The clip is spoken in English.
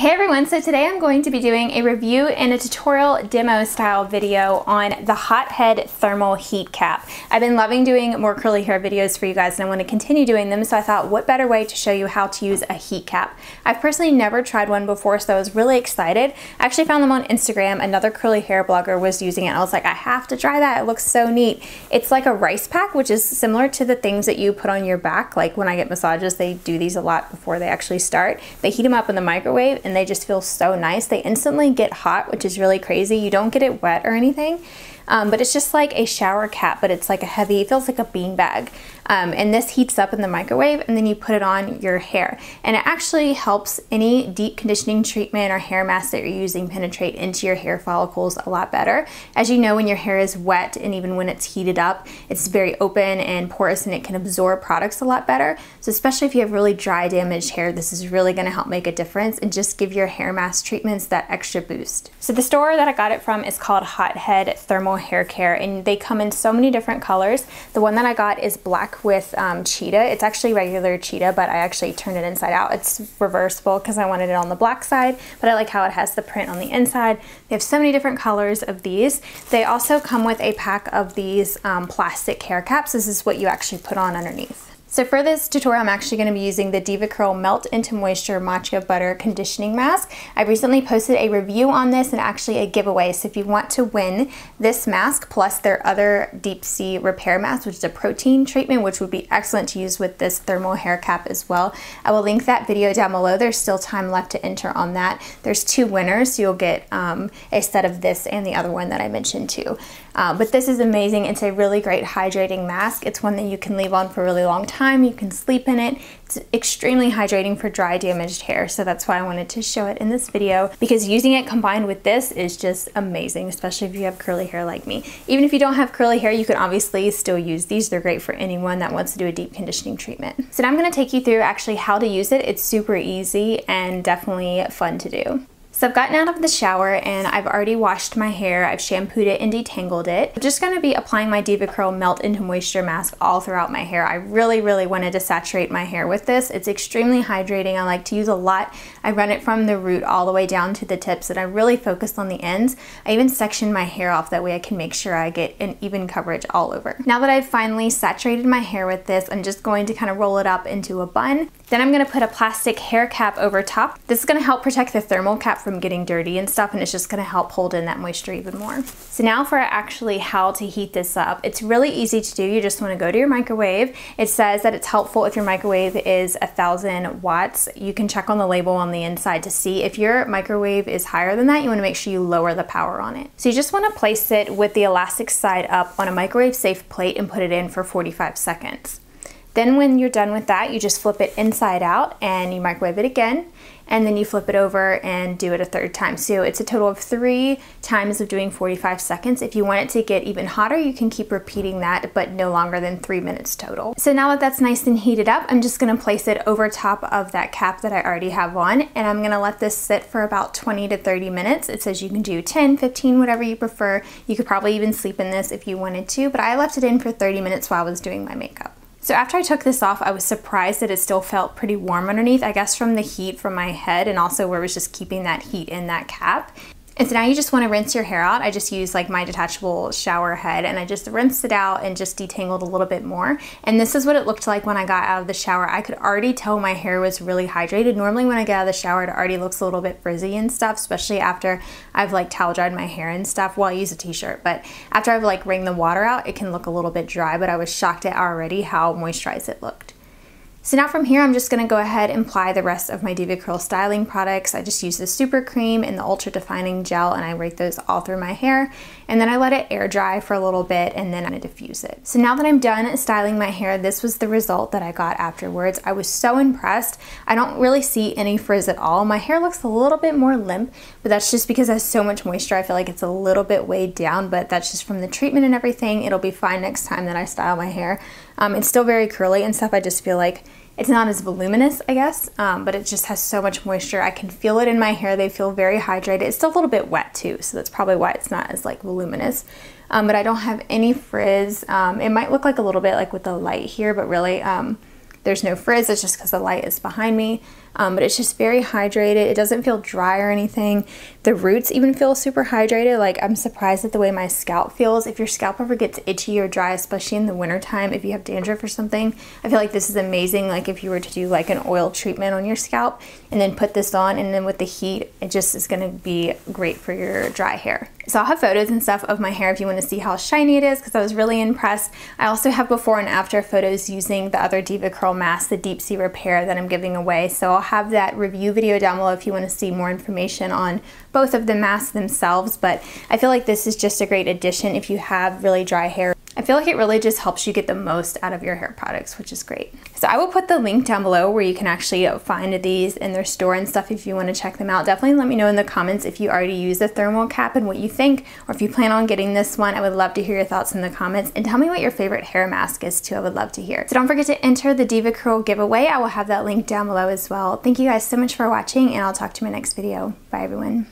Hey everyone, so today I'm going to be doing a review and a tutorial demo style video on the Hot Head Thermal Heat Cap. I've been loving doing more curly hair videos for you guys and I want to continue doing them, so I thought what better way to show you how to use a heat cap. I've personally never tried one before, so I was really excited. I actually found them on Instagram. Another curly hair blogger was using it and I was like, I have to try that, it looks so neat. It's like a rice pack, which is similar to the things that you put on your back. Like when I get massages, they do these a lot before they actually start. They heat them up in the microwave and they just feel so nice. They instantly get hot, which is really crazy. You don't get it wet or anything, but it's just like a shower cap, but it's like a heavy, it feels like a bean bag. And this heats up in the microwave and then you put it on your hair. And it actually helps any deep conditioning treatment or hair mask that you're using penetrate into your hair follicles a lot better. As you know, when your hair is wet and even when it's heated up, it's very open and porous and it can absorb products a lot better. So especially if you have really dry, damaged hair, this is really gonna help make a difference and just give your hair mask treatments that extra boost. So the store that I got it from is called Hot Head Thermal Hair Care and they come in so many different colors. The one that I got is black with cheetah. It's actually regular cheetah, but I actually turned it inside out. It's reversible because I wanted it on the black side, but I like how it has the print on the inside. They have so many different colors of these. They also come with a pack of these plastic hair caps. This is what you actually put on underneath. So for this tutorial, I'm actually going to be using the DevaCurl Melt Into Moisture Matcha Butter Conditioning Mask. I recently posted a review on this and actually a giveaway. So if you want to win this mask plus their other Deep Sea Repair Mask, which is a protein treatment, which would be excellent to use with this thermal hair cap as well, I will link that video down below. There's still time left to enter on that. There's two winners, so you'll get a set of this and the other one that I mentioned too. But this is amazing. It's a really great hydrating mask. It's one that you can leave on for a really long time. You can sleep in it. It's extremely hydrating for dry, damaged hair, so that's why I wanted to show it in this video, because using it combined with this is just amazing, especially if you have curly hair like me. Even if you don't have curly hair, you can obviously still use these. They're great for anyone that wants to do a deep conditioning treatment. So now I'm going to take you through actually how to use it. It's super easy and definitely fun to do. So I've gotten out of the shower and I've already washed my hair. I've shampooed it and detangled it. I'm just going to be applying my DevaCurl Melt Into Moisture Mask all throughout my hair. I really wanted to saturate my hair with this. It's extremely hydrating. I like to use a lot. I run it from the root all the way down to the tips and I really focused on the ends. I even sectioned my hair off, that way I can make sure I get an even coverage all over. Now that I've finally saturated my hair with this, I'm just going to kind of roll it up into a bun. Then I'm going to put a plastic hair cap over top. This is going to help protect the thermal cap from getting dirty and stuff, and it's just going to help hold in that moisture even more. So now for actually how to heat this up. It's really easy to do. You just want to go to your microwave. It says that it's helpful if your microwave is 1,000 watts. You can check on the label on the inside to see. If your microwave is higher than that, you want to make sure you lower the power on it. So you just want to place it with the elastic side up on a microwave safe plate and put it in for 45 seconds. Then when you're done with that, you just flip it inside out and you microwave it again, and then you flip it over and do it a third time. So it's a total of 3 times of doing 45 seconds. If you want it to get even hotter, you can keep repeating that, but no longer than 3 minutes total. So now that that's nice and heated up, I'm just gonna place it over top of that cap that I already have on, and I'm gonna let this sit for about 20 to 30 minutes. It says you can do 10, 15, whatever you prefer. You could probably even sleep in this if you wanted to, but I left it in for 30 minutes while I was doing my makeup. So after I took this off, I was surprised that it still felt pretty warm underneath, I guess from the heat from my head and also where it was just keeping that heat in that cap. And so now you just want to rinse your hair out. I just used like my detachable shower head and I just rinsed it out and just detangled a little bit more. And this is what it looked like when I got out of the shower. I could already tell my hair was really hydrated. Normally when I get out of the shower, it already looks a little bit frizzy and stuff, especially after I've like towel dried my hair and stuff. Well, I use a t-shirt, but after I've like wringed the water out, it can look a little bit dry, but I was shocked at already how moisturized it looked. So now from here, I'm just going to go ahead and apply the rest of my DevaCurl styling products. I just use the Super Cream and the Ultra Defining Gel, and I rake those all through my hair. And then I let it air dry for a little bit, and then I diffuse it. So now that I'm done styling my hair, this was the result that I got afterwards. I was so impressed. I don't really see any frizz at all. My hair looks a little bit more limp, but that's just because I have so much moisture. I feel like it's a little bit weighed down, but that's just from the treatment and everything. It'll be fine next time that I style my hair. It's still very curly and stuff. I just feel like it's not as voluminous, I guess, but it just has so much moisture. I can feel it in my hair. They feel very hydrated. It's still a little bit wet too, so that's probably why it's not as like voluminous. But I don't have any frizz. It might look like a little bit like with the light here, but really there's no frizz. It's just because the light is behind me. but it's just very hydrated. It doesn't feel dry or anything. The roots even feel super hydrated. Like, I'm surprised at the way my scalp feels. If your scalp ever gets itchy or dry, especially in the wintertime, if you have dandruff or something, I feel like this is amazing. Like, if you were to do like an oil treatment on your scalp and then put this on, and then with the heat, it just is gonna be great for your dry hair. So I'll have photos and stuff of my hair if you want to see how shiny it is, because I was really impressed. I also have before and after photos using the other DevaCurl mask, the Deep Sea Repair, that I'm giving away. So I'll have that review video down below if you want to see more information on both of the masks themselves. But I feel like this is just a great addition if you have really dry hair. I feel like it really just helps you get the most out of your hair products, which is great. So I will put the link down below where you can actually find these in their store and stuff if you want to check them out. Definitely let me know in the comments if you already use the thermal cap and what you think, or if you plan on getting this one. I would love to hear your thoughts in the comments, and tell me what your favorite hair mask is too. I would love to hear. So don't forget to enter the DevaCurl giveaway. I will have that link down below as well. Thank you guys so much for watching, and I'll talk to you in my next video. Bye everyone.